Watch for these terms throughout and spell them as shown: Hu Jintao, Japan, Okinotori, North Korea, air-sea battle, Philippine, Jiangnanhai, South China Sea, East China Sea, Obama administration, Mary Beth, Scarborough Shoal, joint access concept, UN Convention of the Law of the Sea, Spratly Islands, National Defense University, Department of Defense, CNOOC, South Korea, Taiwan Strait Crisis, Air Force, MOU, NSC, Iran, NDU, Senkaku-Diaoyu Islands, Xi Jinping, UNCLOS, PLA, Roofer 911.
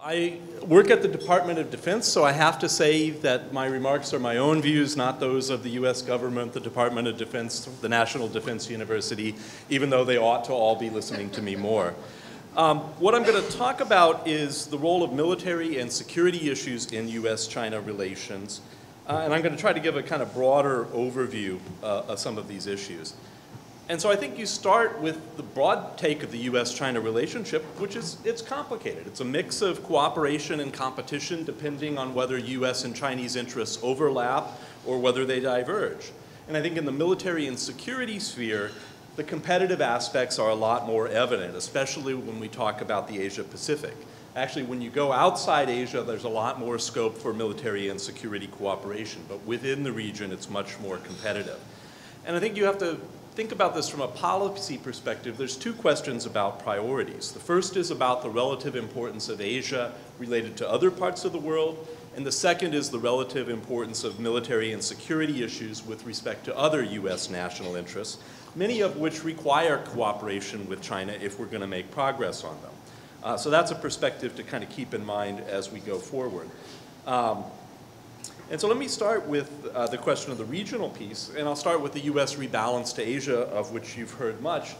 I work at the Department of Defense, so I have to say that my remarks are my own views, not those of the U.S. government, the Department of Defense, the National Defense University, even though they ought to all be listening to me more. What I'm going to talk about is the role of military and security issues in U.S.-China relations, and I'm going to try to give a kind of broader overview of some of these issues. And so I think you start with the broad take of the U.S.-China relationship, which is, it's complicated. It's a mix of cooperation and competition depending on whether U.S. and Chinese interests overlap or whether they diverge. And I think in the military and security sphere, the competitive aspects are a lot more evident, especially when we talk about the Asia-Pacific. Actually, when you go outside Asia, there's a lot more scope for military and security cooperation, but within the region, it's much more competitive. And I think you have to think about this from a policy perspective. There's two questions about priorities. The first is about the relative importance of Asia related to other parts of the world, and the second is the relative importance of military and security issues with respect to other U.S. national interests, many of which require cooperation with China if we're going to make progress on them. So that's a perspective to kind of keep in mind as we go forward. And so let me start with the question of the regional piece, and I'll start with the U.S. rebalance to Asia, of which you've heard much.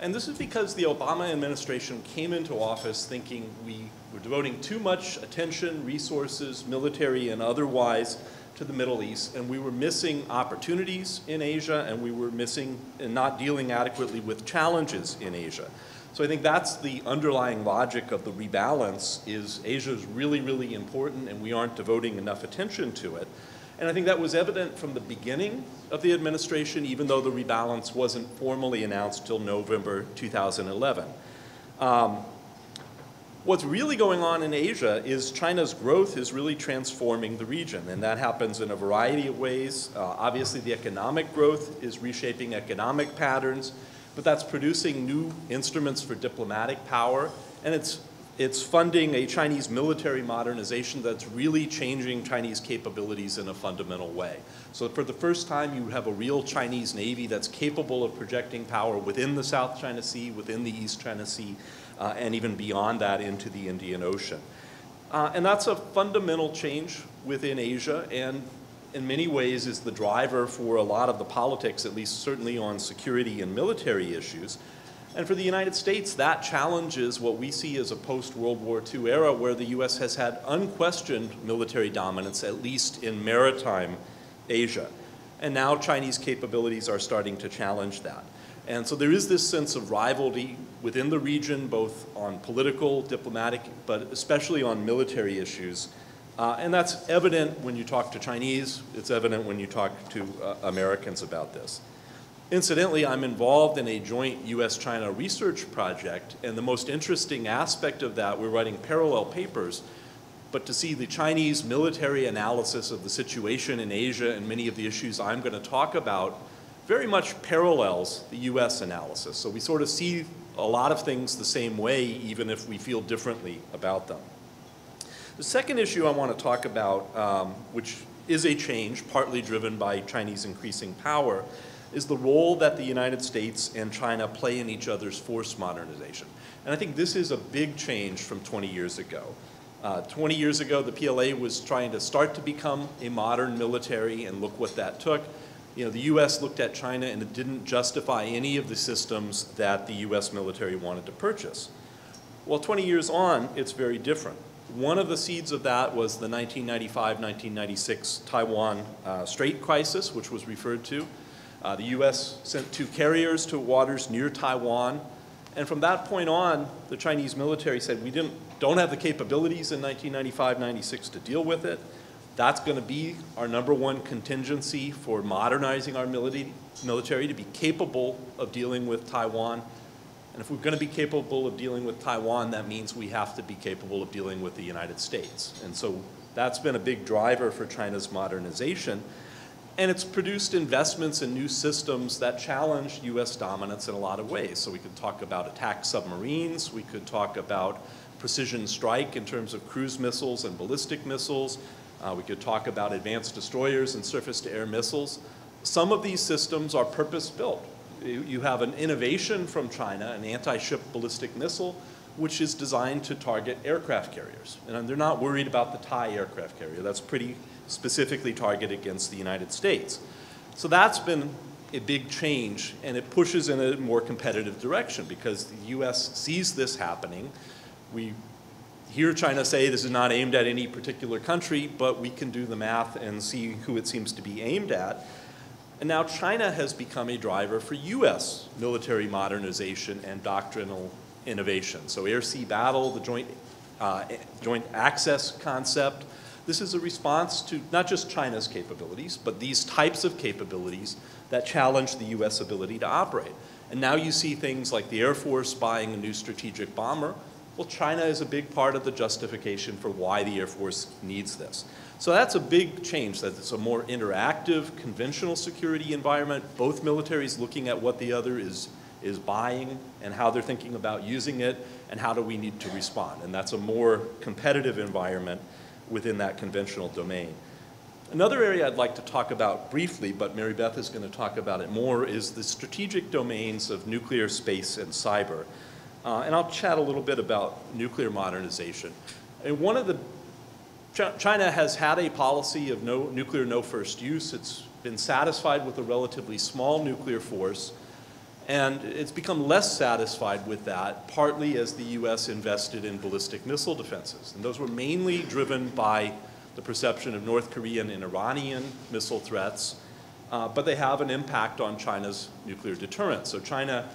And this is because the Obama administration came into office thinking we were devoting too much attention, resources, military and otherwise, to the Middle East, and we were missing opportunities in Asia, and we were missing and not dealing adequately with challenges in Asia. So I think that's the underlying logic of the rebalance, is Asia is really, really important and we aren't devoting enough attention to it. And I think that was evident from the beginning of the administration, even though the rebalance wasn't formally announced till November 2011. What's really going on in Asia is China's growth is really transforming the region, and that happens in a variety of ways. Obviously, the economic growth is reshaping economic patterns, but that's producing new instruments for diplomatic power, and it's funding a Chinese military modernization that's really changing Chinese capabilities in a fundamental way. So for the first time, you have a real Chinese Navy that's capable of projecting power within the South China Sea, within the East China Sea, and even beyond that into the Indian Ocean. And that's a fundamental change within Asia, and in many ways is the driver for a lot of the politics, at least certainly on security and military issues. And for the United States, that challenges what we see as a post-World War II era where the U.S. has had unquestioned military dominance, at least in maritime Asia. And now Chinese capabilities are starting to challenge that. And so there is this sense of rivalry within the region, both on political, diplomatic, but especially on military issues. And that's evident when you talk to Chinese. It's evident when you talk to Americans about this. Incidentally, I'm involved in a joint U.S.-China research project, and the most interesting aspect of that, we're writing parallel papers, but to see the Chinese military analysis of the situation in Asia and many of the issues I'm going to talk about very much parallels the U.S. analysis. So we sort of see a lot of things the same way, even if we feel differently about them. The second issue I want to talk about, which is a change partly driven by Chinese increasing power, is the role that the United States and China play in each other's force modernization. And I think this is a big change from 20 years ago. 20 years ago, the PLA was trying to start to become a modern military, and look what that took. You know, the U.S. looked at China and it didn't justify any of the systems that the U.S. military wanted to purchase. Well, 20 years on, it's very different. One of the seeds of that was the 1995-1996 Taiwan Strait Crisis, which was referred to. The U.S. sent two carriers to waters near Taiwan. And from that point on, the Chinese military said, we don't have the capabilities in 1995-96 to deal with it. That's going to be our number one contingency for modernizing our military to be capable of dealing with Taiwan. And if we're going to be capable of dealing with Taiwan, that means we have to be capable of dealing with the United States. And so that's been a big driver for China's modernization. And it's produced investments in new systems that challenge U.S. dominance in a lot of ways. So we could talk about attack submarines. We could talk about precision strike in terms of cruise missiles and ballistic missiles. We could talk about advanced destroyers and surface-to-air missiles. Some of these systems are purpose-built. You have an innovation from China, an anti-ship ballistic missile, which is designed to target aircraft carriers. And they're not worried about the Thai aircraft carrier. That's pretty specifically targeted against the United States. So that's been a big change, and it pushes in a more competitive direction because the U.S. sees this happening. We hear China say this is not aimed at any particular country, but we can do the math and see who it seems to be aimed at. And now China has become a driver for U.S. military modernization and doctrinal innovation. So air-sea battle, the joint access concept, this is a response to not just China's capabilities, but these types of capabilities that challenge the U.S. ability to operate. And now you see things like the Air Force buying a new strategic bomber. Well, China is a big part of the justification for why the Air Force needs this. So that's a big change, that it's a more interactive, conventional security environment, both militaries looking at what the other is buying and how they're thinking about using it and how do we need to respond. And that's a more competitive environment within that conventional domain. Another area I'd like to talk about briefly, but Mary Beth is going to talk about it more, is the strategic domains of nuclear, space, and cyber. And I'll chat a little bit about nuclear modernization. And one of the, China has had a policy of no nuclear, no first use. It's been satisfied with a relatively small nuclear force. And it's become less satisfied with that, partly as the U.S. invested in ballistic missile defenses. And those were mainly driven by the perception of North Korean and Iranian missile threats. But they have an impact on China's nuclear deterrent. So China,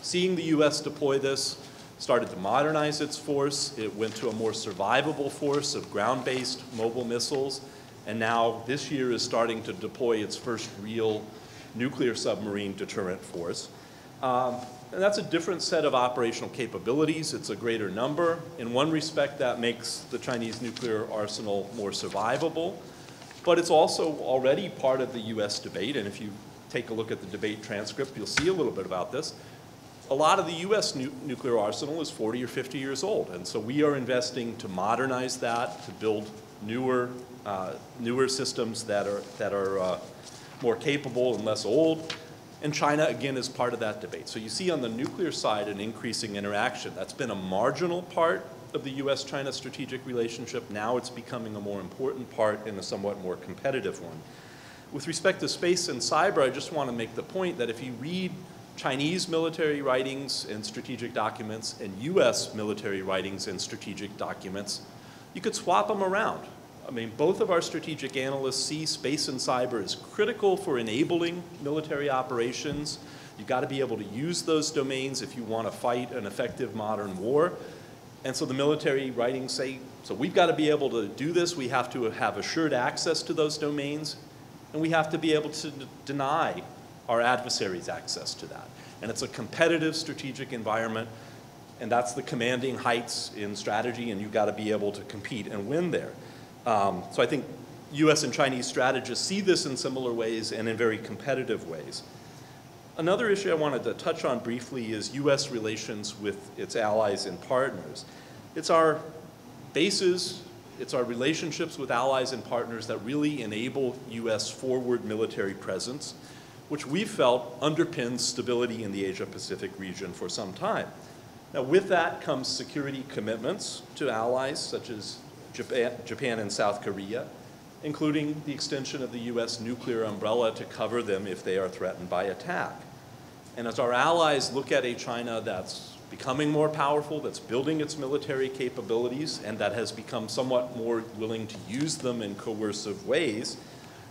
seeing the U.S. deploy this, started to modernize its force. It went to a more survivable force of ground-based mobile missiles. And now this year is starting to deploy its first real nuclear submarine deterrent force. And that's a different set of operational capabilities. It's a greater number. In one respect, that makes the Chinese nuclear arsenal more survivable. But it's also already part of the U.S. debate. And if you take a look at the debate transcript, you'll see a little bit about this. A lot of the U.S. nuclear arsenal is 40 or 50 years old. And so we are investing to modernize that, to build newer systems that are more capable and less old. And China, again, is part of that debate. So you see on the nuclear side an increasing interaction. That's been a marginal part of the U.S.-China strategic relationship. Now it's becoming a more important part and a somewhat more competitive one. With respect to space and cyber, I just want to make the point that if you read Chinese military writings and strategic documents and U.S. military writings and strategic documents, you could swap them around. I mean, both of our strategic analysts see space and cyber as critical for enabling military operations. You've got to be able to use those domains if you want to fight an effective modern war. And so the military writings say, so we've got to be able to do this. We have to have assured access to those domains. And we have to be able to deny our adversaries access to that. And it's a competitive strategic environment. And that's the commanding heights in strategy. And you've got to be able to compete and win there. So I think U.S. and Chinese strategists see this in similar ways and in very competitive ways. Another issue I wanted to touch on briefly is U.S. relations with its allies and partners. It's our bases, it's our relationships with allies and partners that really enable U.S. forward military presence, which we felt underpins stability in the Asia-Pacific region for some time. Now, with that comes security commitments to allies, such as Japan and South Korea, including the extension of the U.S. nuclear umbrella to cover them if they are threatened by attack. And as our allies look at a China that's becoming more powerful, that's building its military capabilities, and that has become somewhat more willing to use them in coercive ways,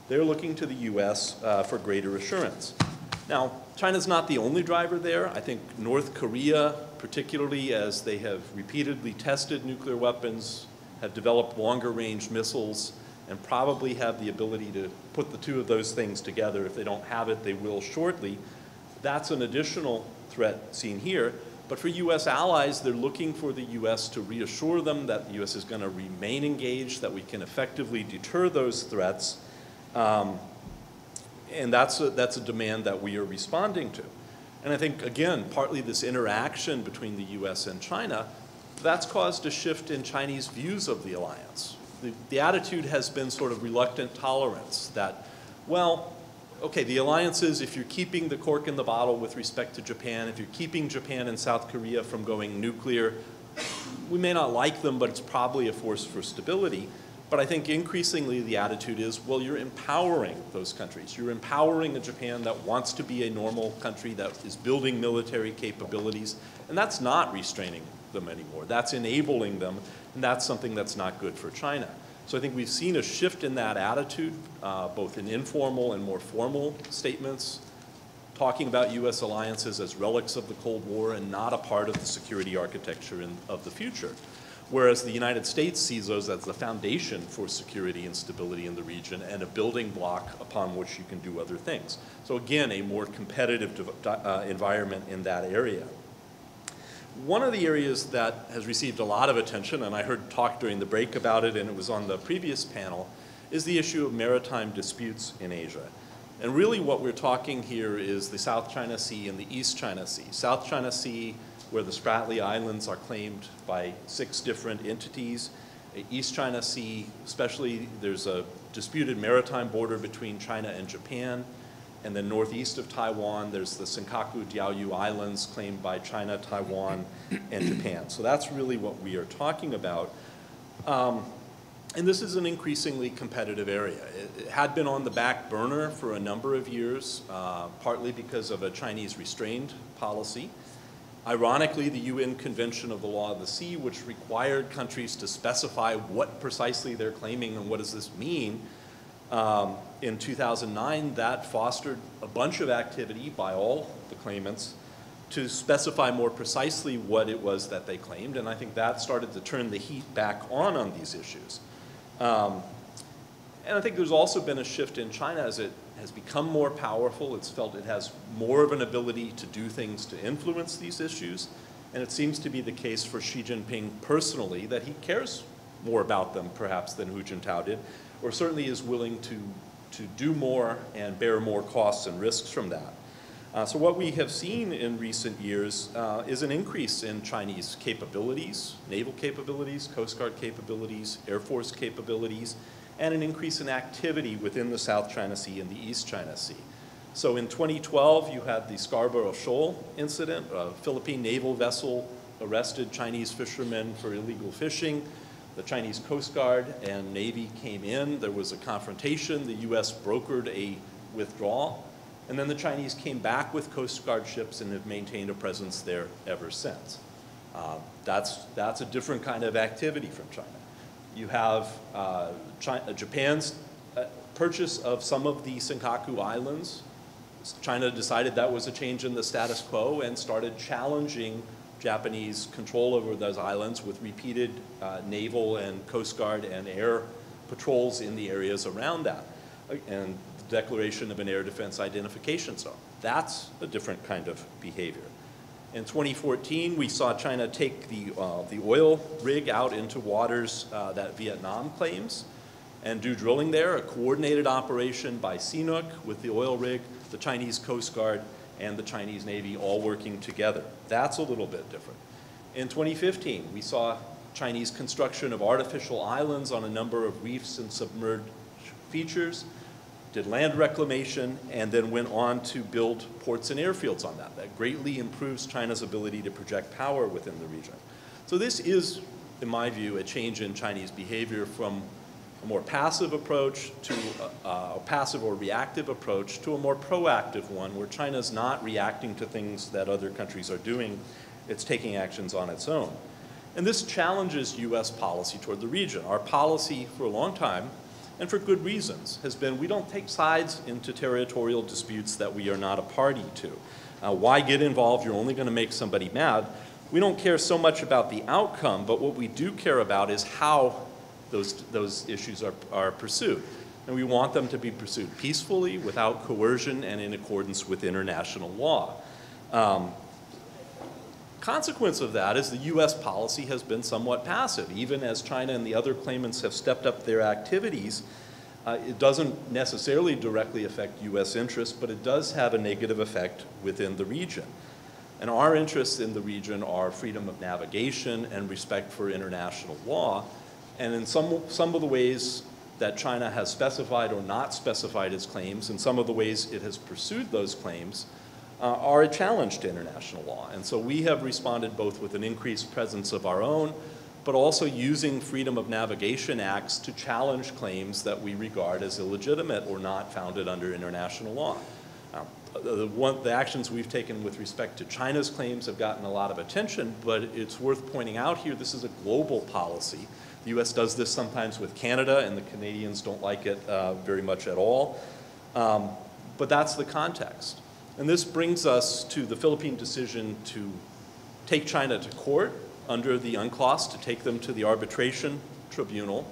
they're looking to the U.S. For greater assurance. Now, China's not the only driver there. I think North Korea, particularly as they have repeatedly tested nuclear weapons, have developed longer-range missiles, and probably have the ability to put the two of those things together. If they don't have it, they will shortly. That's an additional threat seen here. But for U.S. allies, they're looking for the U.S. to reassure them that the U.S. is going to remain engaged, that we can effectively deter those threats. And that's a demand that we are responding to. And I think, again, partly this interaction between the U.S. and China, that's caused a shift in Chinese views of the alliance. The attitude has been sort of reluctant tolerance that, well, okay, the alliances, if you're keeping the cork in the bottle with respect to Japan, if you're keeping Japan and South Korea from going nuclear, we may not like them, but it's probably a force for stability. But I think increasingly the attitude is, well, you're empowering those countries. You're empowering a Japan that wants to be a normal country, that is building military capabilities. And that's not restraining them anymore. That's enabling them. And that's something that's not good for China. So I think we've seen a shift in that attitude, both in informal and more formal statements, talking about U.S. alliances as relics of the Cold War and not a part of the security architecture of the future. Whereas the United States sees those as the foundation for security and stability in the region and a building block upon which you can do other things. So again, a more competitive environment in that area. One of the areas that has received a lot of attention, and I heard talk during the break about it and it was on the previous panel, is the issue of maritime disputes in Asia. And really what we're talking here is the South China Sea and the East China Sea. South China Sea, where the Spratly Islands are claimed by 6 different entities. East China Sea, especially, there's a disputed maritime border between China and Japan. And then northeast of Taiwan, there's the Senkaku-Diaoyu Islands claimed by China, Taiwan, and Japan. So that's really what we are talking about. And this is an increasingly competitive area. It had been on the back burner for a number of years, partly because of a Chinese restrained policy. Ironically, the UN Convention of the Law of the Sea, which required countries to specify what precisely they're claiming and what does this mean, in 2009, that fostered a bunch of activity by all the claimants to specify more precisely what it was that they claimed, and I think that started to turn the heat back on these issues. And I think there's also been a shift in China as it has become more powerful. It's felt it has more of an ability to do things to influence these issues. And it seems to be the case for Xi Jinping personally that he cares more about them perhaps than Hu Jintao did, or certainly is willing to do more and bear more costs and risks from that. So what we have seen in recent years is an increase in Chinese capabilities, naval capabilities, Coast Guard capabilities, Air Force capabilities, and an increase in activity within the South China Sea and the East China Sea. So in 2012, you had the Scarborough Shoal incident, a Philippine naval vessel arrested Chinese fishermen for illegal fishing. The Chinese Coast Guard and Navy came in. There was a confrontation. The U.S. brokered a withdrawal. And then the Chinese came back with Coast Guard ships and have maintained a presence there ever since. That's a different kind of activity from China. You have Japan's purchase of some of the Senkaku Islands. China decided that was a change in the status quo and started challenging Japanese control over those islands with repeated naval and Coast Guard and air patrols in the areas around that, and the declaration of an air defense identification zone. That's a different kind of behavior. In 2014, we saw China take the oil rig out into waters that Vietnam claims and do drilling there, a coordinated operation by CNOOC with the oil rig, the Chinese Coast Guard, and the Chinese Navy all working together. That's a little bit different. In 2015, we saw Chinese construction of artificial islands on a number of reefs and submerged features, did land reclamation, and then went on to build ports and airfields on that. That greatly improves China's ability to project power within the region. So this is, in my view, a change in Chinese behavior from a more passive approach to a passive or reactive approach to a more proactive one, where China's not reacting to things that other countries are doing. It's taking actions on its own. And this challenges U.S. policy toward the region. Our policy for a long time, and for good reasons, has been we don't take sides into territorial disputes that we are not a party to. Why get involved? You're only going to make somebody mad. We don't care so much about the outcome, but what we do care about is how those issues are pursued. And we want them to be pursued peacefully, without coercion, and in accordance with international law. Consequence of that is the U.S. policy has been somewhat passive. Even as China and the other claimants have stepped up their activities, it doesn't necessarily directly affect U.S. interests, but it does have a negative effect within the region. And our interests in the region are freedom of navigation and respect for international law. And in some of the ways that China has specified or not specified its claims, and some of the ways it has pursued those claims, are a challenge to international law. And so we have responded both with an increased presence of our own, but also using Freedom of Navigation Acts to challenge claims that we regard as illegitimate or not founded under international law. The actions we've taken with respect to China's claims have gotten a lot of attention, but it's worth pointing out here, this is a global policy. The US does this sometimes with Canada, and the Canadians don't like it very much at all. But that's the context. And this brings us to the Philippine decision to take China to court under the UNCLOS, to take them to the arbitration tribunal,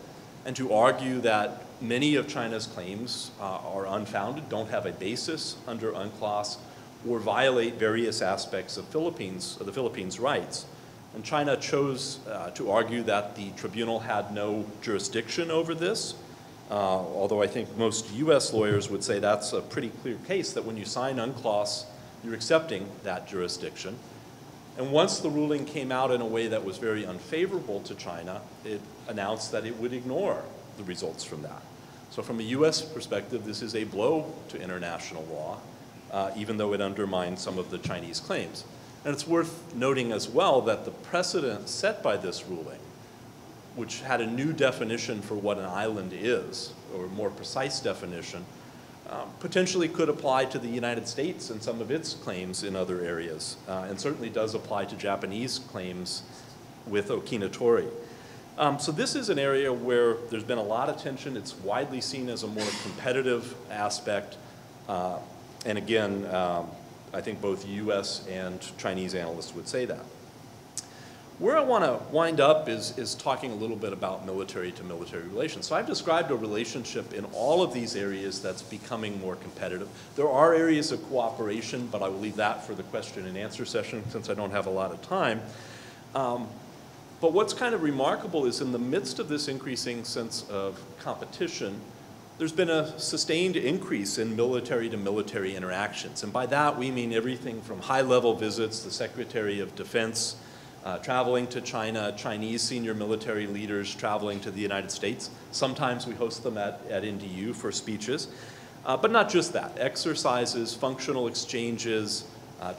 and to argue that many of China's claims are unfounded, don't have a basis under UNCLOS, or violate various aspects of the Philippines' rights. And China chose to argue that the tribunal had no jurisdiction over this, although I think most US lawyers would say that's a pretty clear case that when you sign UNCLOS, you're accepting that jurisdiction. And once the ruling came out in a way that was very unfavorable to China, it announced that it would ignore the results from that. So from a US perspective, this is a blow to international law, even though it undermines some of the Chinese claims. And it's worth noting as well that the precedent set by this ruling, which had a new definition for what an island is, or a more precise definition, potentially could apply to the United States and some of its claims in other areas, and certainly does apply to Japanese claims with Okinotori. So this is an area where there's been a lot of tension. It's widely seen as a more competitive aspect, and again, I think both US and Chinese analysts would say that. Where I want to wind up is talking a little bit about military-to-military relations. So I've described a relationship in all of these areas that's becoming more competitive. There are areas of cooperation, but I will leave that for the question and answer session since I don't have a lot of time. But what's kind of remarkable is in the midst of this increasing sense of competition, there's been a sustained increase in military-to-military interactions. And by that, we mean everything from high-level visits, the Secretary of Defense traveling to China, Chinese senior military leaders traveling to the United States. Sometimes we host them at NDU for speeches. But not just that, exercises, functional exchanges,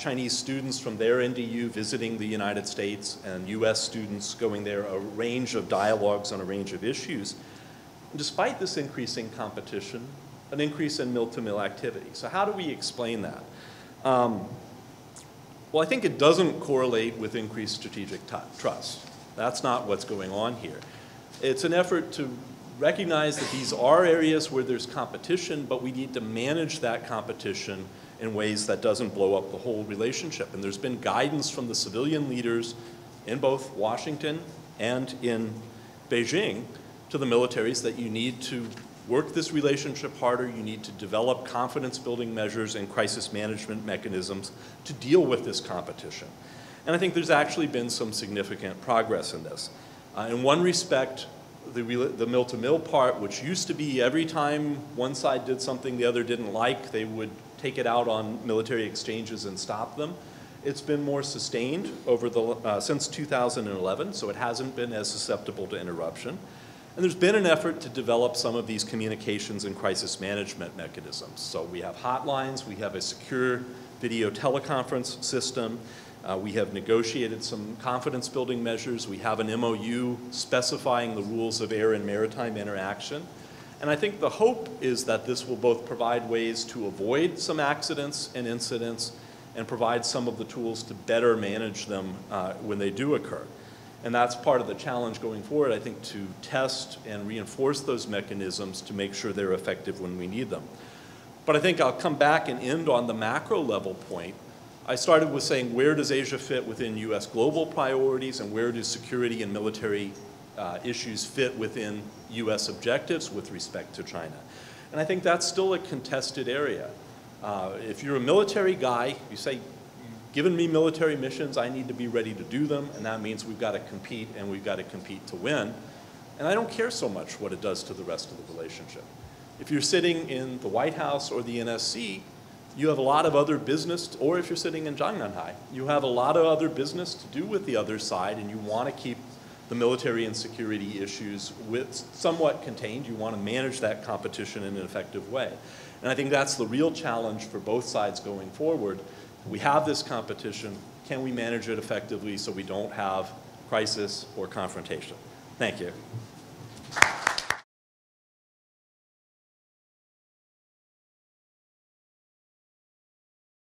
Chinese students from their NDU visiting the United States and US students going there, a range of dialogues on a range of issues. Despite this increasing competition, an increase in mill-to-mill activity. So how do we explain that? Well, I think it doesn't correlate with increased strategic trust. That's not what's going on here. It's an effort to recognize that these are areas where there's competition, but we need to manage that competition in ways that doesn't blow up the whole relationship. And there's been guidance from the civilian leaders in both Washington and in Beijing to the militaries that you need to work this relationship harder, you need to develop confidence-building measures and crisis management mechanisms to deal with this competition. And I think there's actually been some significant progress in this. In one respect, the mill-to-mill part, which used to be every time one side did something the other didn't like, they would take it out on military exchanges and stop them. It's been more sustained over the, since 2011, so it hasn't been as susceptible to interruption. And there's been an effort to develop some of these communications and crisis management mechanisms. So we have hotlines, we have a secure video teleconference system, we have negotiated some confidence building measures, we have an MOU specifying the rules of air and maritime interaction. And I think the hope is that this will both provide ways to avoid some accidents and incidents and provide some of the tools to better manage them when they do occur. And that's part of the challenge going forward, I think, to test and reinforce those mechanisms to make sure they're effective when we need them. But I think I'll come back and end on the macro level point. I started with saying, where does Asia fit within US global priorities, and where do security and military issues fit within US objectives with respect to China? And I think that's still a contested area. If you're a military guy, you say, given me military missions, I need to be ready to do them, and that means we've got to compete, and we've got to compete to win. And I don't care so much what it does to the rest of the relationship. If you're sitting in the White House or the NSC, you have a lot of other business, or if you're sitting in Jiangnanhai, you have a lot of other business to do with the other side, and you want to keep the military and security issues with somewhat contained. You want to manage that competition in an effective way. And I think that's the real challenge for both sides going forward. We have this competition. Can we manage it effectively so we don't have crisis or confrontation? Thank you.